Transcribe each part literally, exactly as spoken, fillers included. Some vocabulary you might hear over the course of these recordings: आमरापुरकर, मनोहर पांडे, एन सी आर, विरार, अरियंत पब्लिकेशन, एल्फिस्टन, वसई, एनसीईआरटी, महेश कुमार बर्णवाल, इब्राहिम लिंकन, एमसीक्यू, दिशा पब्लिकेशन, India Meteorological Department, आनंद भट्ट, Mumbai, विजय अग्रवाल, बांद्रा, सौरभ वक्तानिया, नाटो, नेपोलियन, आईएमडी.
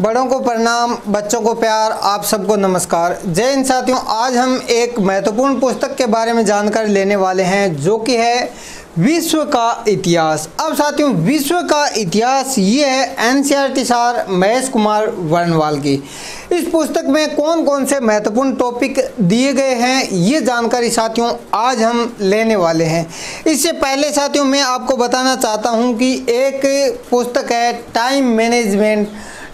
बड़ों को प्रणाम, बच्चों को प्यार, आप सबको नमस्कार, जय हिंद साथियों। आज हम एक महत्वपूर्ण पुस्तक के बारे में जानकारी लेने वाले हैं जो कि है विश्व का इतिहास। अब साथियों, विश्व का इतिहास ये है एन सी आर महेश कुमार बर्णवाल की। इस पुस्तक में कौन कौन से महत्वपूर्ण टॉपिक दिए गए हैं ये जानकारी साथियों आज हम लेने वाले हैं। इससे पहले साथियों मैं आपको बताना चाहता हूं कि एक पुस्तक है time management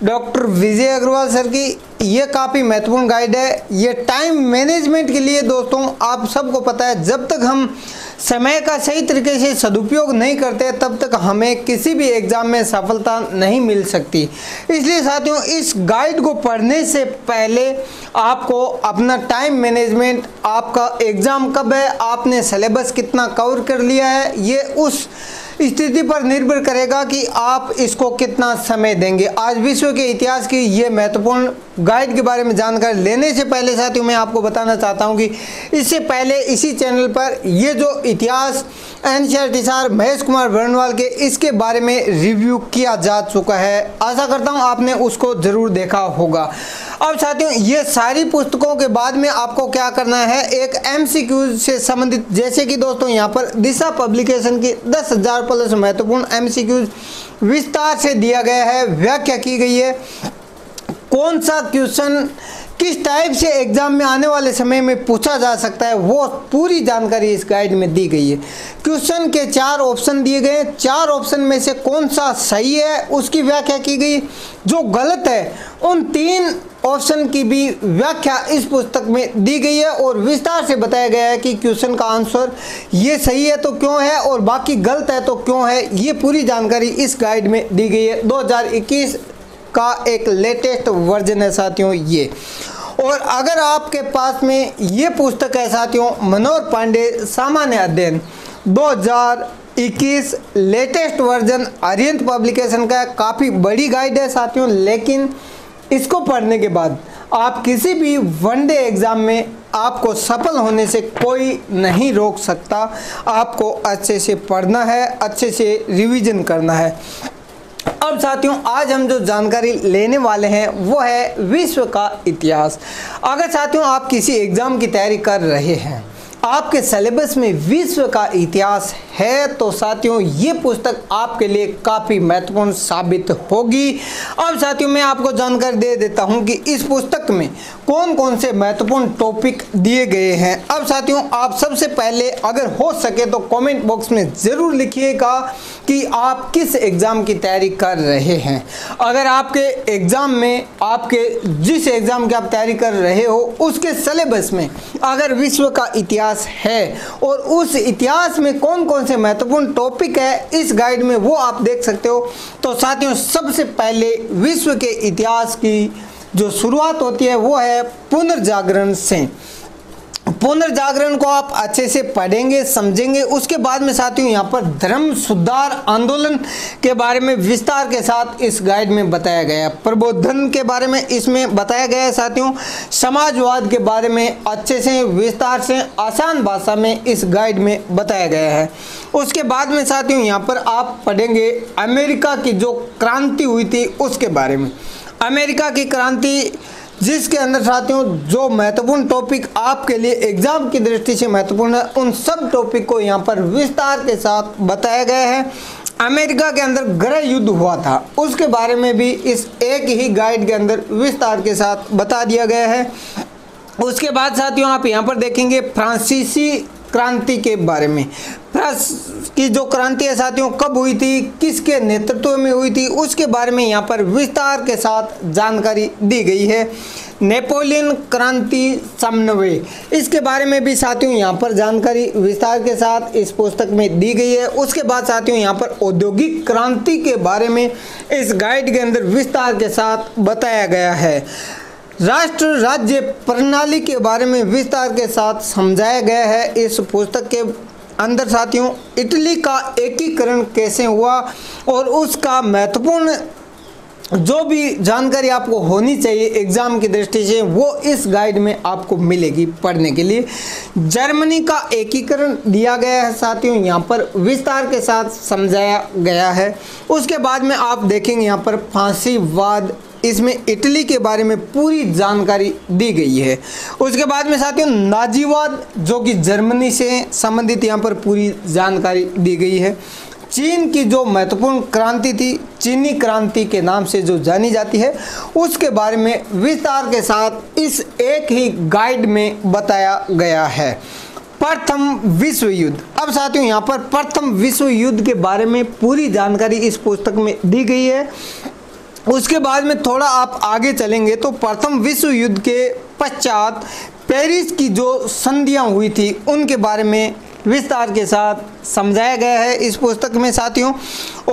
doctor विजय अग्रवाल sir की, ये काफ़ी महत्वपूर्ण गाइड है। ये टाइम मैनेजमेंट के लिए दोस्तों आप सबको पता है जब तक हम समय का सही तरीके से सदुपयोग नहीं करते तब तक हमें किसी भी एग्ज़ाम में सफलता नहीं मिल सकती। इसलिए साथियों इस गाइड को पढ़ने से पहले आपको अपना टाइम मैनेजमेंट, आपका एग्ज़ाम कब है, आपने सिलेबस कितना कवर कर लिया है, ये उस स्थिति पर निर्भर करेगा कि आप इसको कितना समय देंगे। आज विश्व के इतिहास की ये महत्वपूर्ण गाइड के बारे में जानकारी लेने से पहले साथियों मैं आपको बताना चाहता हूं कि इससे पहले इसी चैनल पर ये जो इतिहास एनसीईआरटी महेश कुमार बर्णवाल के, इसके बारे में रिव्यू किया जा चुका है। आशा करता हूं आपने उसको ज़रूर देखा होगा। अब साथियों ये सारी पुस्तकों के बाद में आपको क्या करना है, एक एमसीक्यू से संबंधित, जैसे कि दोस्तों यहाँ पर दिशा पब्लिकेशन की दस हज़ार प्लस महत्वपूर्ण एमसीक्यू विस्तार से दिया गया है, व्याख्या की गई है कौन सा क्वेश्चन किस टाइप से एग्ज़ाम में आने वाले समय में पूछा जा सकता है, वो पूरी जानकारी इस गाइड में दी गई है। क्वेश्चन के चार ऑप्शन दिए गए, चार ऑप्शन में से कौन सा सही है उसकी व्याख्या की गई, जो गलत है उन तीन ऑप्शन की भी व्याख्या इस पुस्तक में दी गई है और विस्तार से बताया गया है कि क्वेश्चन का आंसर ये सही है तो क्यों है और बाकी गलत है तो क्यों है, ये पूरी जानकारी इस गाइड में दी गई है। दो हज़ार इक्कीस का एक लेटेस्ट वर्जन है साथियों ये। और अगर आपके पास में ये पुस्तक है साथियों मनोहर पांडे सामान्य अध्ययन दो हज़ार इक्कीस लेटेस्ट वर्जन अरियंत पब्लिकेशन का, काफ़ी बड़ी गाइड है साथियों, लेकिन इसको पढ़ने के बाद आप किसी भी वनडे एग्ज़ाम में आपको सफल होने से कोई नहीं रोक सकता। आपको अच्छे से पढ़ना है, अच्छे से रिवीजन करना है। अब साथियों आज हम जो जानकारी लेने वाले हैं वो है विश्व का इतिहास। अगर साथियों आप किसी एग्ज़ाम की तैयारी कर रहे हैं, आपके सिलेबस में विश्व का इतिहास है, तो साथियों ये पुस्तक आपके लिए काफ़ी महत्वपूर्ण साबित होगी। अब साथियों मैं आपको जानकारी दे देता हूं कि इस पुस्तक में कौन कौन से महत्वपूर्ण टॉपिक दिए गए हैं। अब साथियों आप सबसे पहले अगर हो सके तो कमेंट बॉक्स में ज़रूर लिखिएगा कि आप किस एग्ज़ाम की तैयारी कर रहे हैं। अगर आपके एग्ज़ाम में, आपके जिस एग्ज़ाम की आप तैयारी कर रहे हो उसके सिलेबस में अगर विश्व का इतिहास है और उस इतिहास में कौन कौन से महत्वपूर्ण टॉपिक है इस गाइड में वो आप देख सकते हो। तो साथियों सबसे पहले विश्व के इतिहास की जो शुरुआत होती है वो है पुनर्जागरण से। पुनर्जागरण को आप अच्छे से पढ़ेंगे, समझेंगे। उसके बाद में साथियों यहाँ पर धर्म सुधार आंदोलन के बारे में विस्तार के साथ इस गाइड में बताया गया है, प्रबोधन के बारे में इसमें बताया गया है साथियों, समाजवाद के बारे में अच्छे से विस्तार से आसान भाषा में इस गाइड में बताया गया है। उसके बाद में साथियों यहाँ पर आप पढ़ेंगे अमेरिका की जो क्रांति हुई थी उसके बारे में, अमेरिका की क्रांति, जिसके अंदर साथियों जो महत्वपूर्ण टॉपिक आपके लिए एग्ज़ाम की दृष्टि से महत्वपूर्ण है उन सब टॉपिक को यहाँ पर विस्तार के साथ बताया गया है। अमेरिका के अंदर गृह युद्ध हुआ था उसके बारे में भी इस एक ही गाइड के अंदर विस्तार के साथ बता दिया गया है। उसके बाद साथियों आप यहाँ पर देखेंगे फ्रांसीसी क्रांति के बारे में, फ्रांस की जो क्रांति है साथियों कब हुई थी, किसके नेतृत्व में हुई थी, उसके बारे में यहाँ पर विस्तार के साथ जानकारी दी गई है। नेपोलियन क्रांति समन्वय, इसके बारे में भी साथियों यहाँ पर जानकारी विस्तार के साथ इस पुस्तक में दी गई है। उसके बाद साथियों यहाँ पर औद्योगिक क्रांति के बारे में इस गाइड के अंदर विस्तार के साथ बताया गया है। राष्ट्र राज्य प्रणाली के बारे में विस्तार के साथ समझाया गया है इस पुस्तक के अंदर साथियों। इटली का एकीकरण कैसे हुआ और उसका महत्वपूर्ण जो भी जानकारी आपको होनी चाहिए एग्ज़ाम की दृष्टि से वो इस गाइड में आपको मिलेगी पढ़ने के लिए। जर्मनी का एकीकरण दिया गया है साथियों, यहाँ पर विस्तार के साथ समझाया गया है। उसके बाद में आप देखेंगे यहाँ पर फांसीवाद, इसमें इटली के बारे में पूरी जानकारी दी गई है। उसके बाद में साथियों नाजीवाद जो कि जर्मनी से संबंधित यहाँ पर पूरी जानकारी दी गई है। चीन की जो महत्वपूर्ण क्रांति थी, चीनी क्रांति के नाम से जो जानी जाती है, उसके बारे में विस्तार के साथ इस एक ही गाइड में बताया गया है। प्रथम विश्व युद्ध, अब साथियों यहाँ पर प्रथम विश्व युद्ध के बारे में पूरी जानकारी इस पुस्तक में दी गई है। उसके बाद में थोड़ा आप आगे चलेंगे तो प्रथम विश्व युद्ध के पश्चात पेरिस की जो संधियां हुई थी उनके बारे में विस्तार के साथ समझाया गया है इस पुस्तक में साथियों।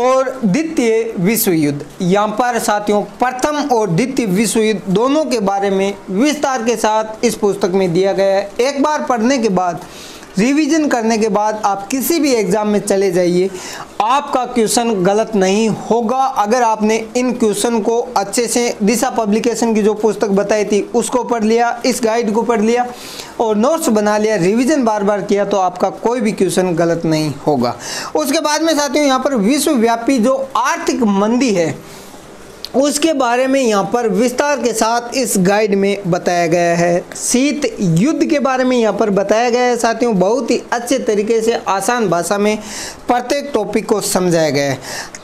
और द्वितीय विश्व युद्ध, यहाँ पर साथियों प्रथम और द्वितीय विश्व युद्ध दोनों के बारे में विस्तार के साथ इस पुस्तक में दिया गया है। एक बार पढ़ने के बाद, रिवीजन करने के बाद आप किसी भी एग्ज़ाम में चले जाइए, आपका क्वेश्चन गलत नहीं होगा अगर आपने इन क्वेश्चन को अच्छे से दिशा पब्लिकेशन की जो पुस्तक बताई थी उसको पढ़ लिया, इस गाइड को पढ़ लिया और नोट्स बना लिया, रिवीजन बार बार किया, तो आपका कोई भी क्वेश्चन गलत नहीं होगा। उसके बाद में साथियों यहाँ पर विश्वव्यापी जो आर्थिक मंदी है उसके बारे में यहाँ पर विस्तार के साथ इस गाइड में बताया गया है। शीत युद्ध के बारे में यहाँ पर बताया गया है साथियों, बहुत ही अच्छे तरीके से आसान भाषा में प्रत्येक टॉपिक को समझाया गया है।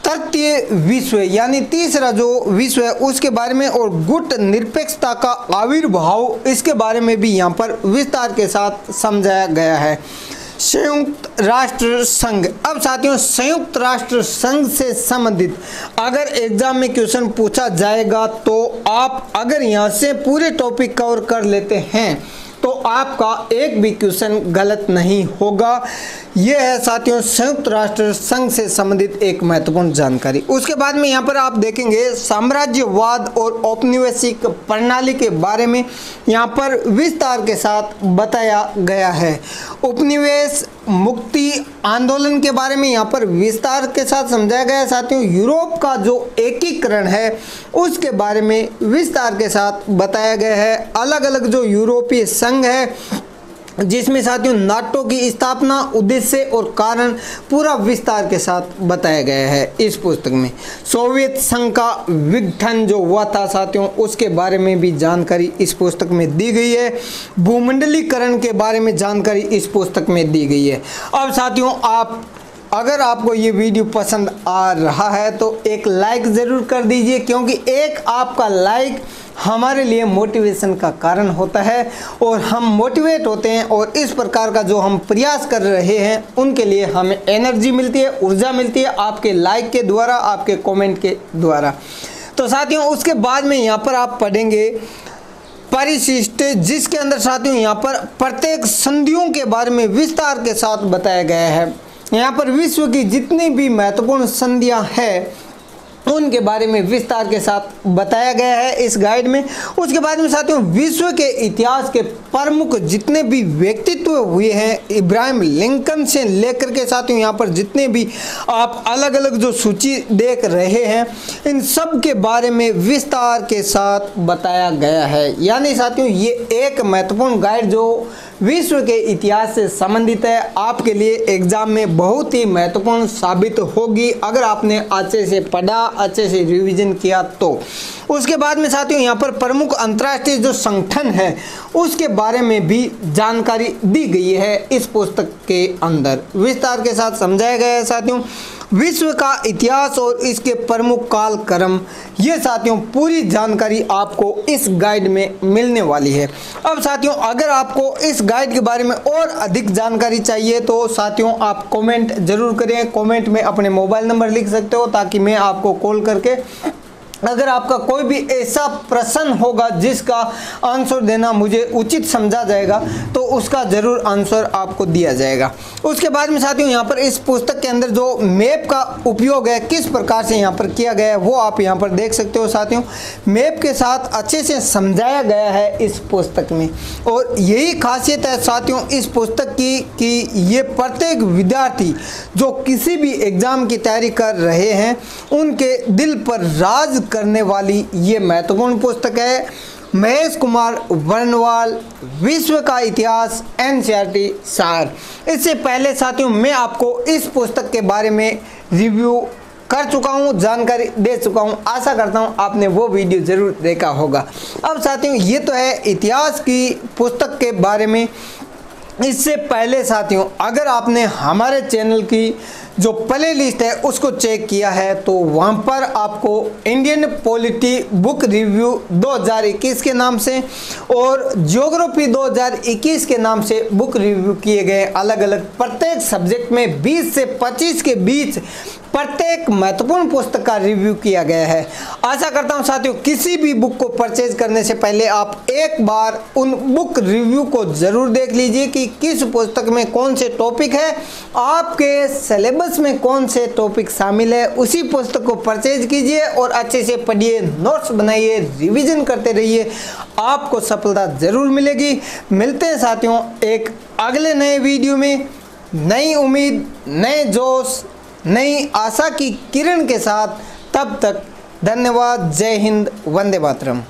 तृतीय विश्व यानी तीसरा जो विश्व है उसके बारे में और गुट निरपेक्षता का आविर्भाव इसके बारे में भी यहाँ पर विस्तार के साथ समझाया गया है। संयुक्त राष्ट्र संघ, अब साथियों संयुक्त राष्ट्र संघ से संबंधित अगर एग्जाम में क्वेश्चन पूछा जाएगा तो आप अगर यहाँ से पूरे टॉपिक कवर कर लेते हैं तो आपका एक भी क्वेश्चन गलत नहीं होगा। यह है साथियों संयुक्त राष्ट्र संघ से संबंधित एक महत्वपूर्ण जानकारी। उसके बाद में यहाँ पर आप देखेंगे साम्राज्यवाद और औपनिवेशिक प्रणाली के बारे में यहाँ पर विस्तार के साथ बताया गया है। उपनिवेश मुक्ति आंदोलन के बारे में यहाँ पर विस्तार के साथ समझाया गया है साथियों। यूरोप का जो एकीकरण है उसके बारे में विस्तार के साथ बताया गया है। अलग अलग जो यूरोपीय संघ है जिसमें साथियों नाटो की स्थापना, उद्देश्य और कारण पूरा विस्तार के साथ बताया गया है इस पुस्तक में। सोवियत संघ का विघटन जो हुआ था साथियों उसके बारे में भी जानकारी इस पुस्तक में दी गई है। भूमंडलीकरण के बारे में जानकारी इस पुस्तक में दी गई है। अब साथियों आप अगर आपको ये वीडियो पसंद आ रहा है तो एक लाइक ज़रूर कर दीजिए, क्योंकि एक आपका लाइक हमारे लिए मोटिवेशन का कारण होता है और हम मोटिवेट होते हैं और इस प्रकार का जो हम प्रयास कर रहे हैं उनके लिए हमें एनर्जी मिलती है, ऊर्जा मिलती है आपके लाइक के द्वारा, आपके कमेंट के द्वारा। तो साथियों उसके बाद में यहाँ पर आप पढ़ेंगे परिशिष्ट, जिसके अंदर साथियों यहाँ पर प्रत्येक संधियों के बारे में विस्तार के साथ बताया गया है। यहाँ पर विश्व की जितनी भी महत्वपूर्ण संधियाँ हैं उनके बारे में विस्तार के साथ बताया गया है इस गाइड में। उसके बाद में साथियों विश्व के इतिहास के प्रमुख जितने भी व्यक्तित्व हुए हैं, इब्राहिम लिंकन से लेकर के साथियों यहाँ पर जितने भी आप अलग अलग जो सूची देख रहे हैं इन सब के बारे में विस्तार के साथ बताया गया है। यानी साथियों ये एक महत्वपूर्ण गाइड जो विश्व के इतिहास से संबंधित है आपके लिए एग्जाम में बहुत ही महत्वपूर्ण साबित होगी अगर आपने अच्छे से पढ़ा, अच्छे से रिवीजन किया तो। उसके बाद में साथियों यहाँ पर प्रमुख अंतर्राष्ट्रीय जो संगठन है उसके बारे में भी जानकारी दी गई है इस पुस्तक के अंदर, विस्तार के साथ समझाया गया है साथियों। विश्व का इतिहास और इसके प्रमुख कालक्रम, ये साथियों पूरी जानकारी आपको इस गाइड में मिलने वाली है। अब साथियों अगर आपको इस गाइड के बारे में और अधिक जानकारी चाहिए तो साथियों आप कमेंट जरूर करें, कमेंट में अपने मोबाइल नंबर लिख सकते हो ताकि मैं आपको कॉल करके अगर आपका कोई भी ऐसा प्रश्न होगा जिसका आंसर देना मुझे उचित समझा जाएगा तो उसका ज़रूर आंसर आपको दिया जाएगा। उसके बाद में साथियों यहाँ पर इस पुस्तक के अंदर जो मैप का उपयोग है किस प्रकार से यहाँ पर किया गया है वो आप यहाँ पर देख सकते हो साथियों। मैप के साथ अच्छे से समझाया गया है इस पुस्तक में और यही खासियत है साथियों इस पुस्तक की कि ये प्रत्येक विद्यार्थी जो किसी भी एग्ज़ाम की तैयारी कर रहे हैं उनके दिल पर राज करने वाली ये महत्वपूर्ण पुस्तक है। महेश कुमार बर्णवाल, विश्व का इतिहास, एन सी आर। इससे पहले साथियों मैं आपको इस पुस्तक के बारे में रिव्यू कर चुका हूँ, जानकारी दे चुका हूँ। आशा करता हूँ आपने वो वीडियो जरूर देखा होगा। अब साथियों ये तो है इतिहास की पुस्तक के बारे में। इससे पहले साथियों अगर आपने हमारे चैनल की जो प्ले लिस्ट है उसको चेक किया है तो वहाँ पर आपको इंडियन पॉलिटी बुक रिव्यू दो हज़ार इक्कीस के नाम से और ज्योग्राफी दो हज़ार इक्कीस के नाम से बुक रिव्यू किए गए अलग अलग प्रत्येक सब्जेक्ट में बीस से पच्चीस के बीच प्रत्येक महत्वपूर्ण पुस्तक का रिव्यू किया गया है। आशा करता हूं साथियों किसी भी बुक को परचेज करने से पहले आप एक बार उन बुक रिव्यू को जरूर देख लीजिए कि किस पुस्तक में कौन से टॉपिक है, आपके सिलेबस में कौन से टॉपिक शामिल है। उसी पुस्तक को परचेज कीजिए और अच्छे से पढ़िए, नोट्स बनाइए, रिविजन करते रहिए, आपको सफलता जरूर मिलेगी। मिलते हैं साथियों एक अगले नए वीडियो में, नई उम्मीद, नए जोश, नई आशा की किरण के साथ। तब तक धन्यवाद। जय हिंद, वंदे मातरम।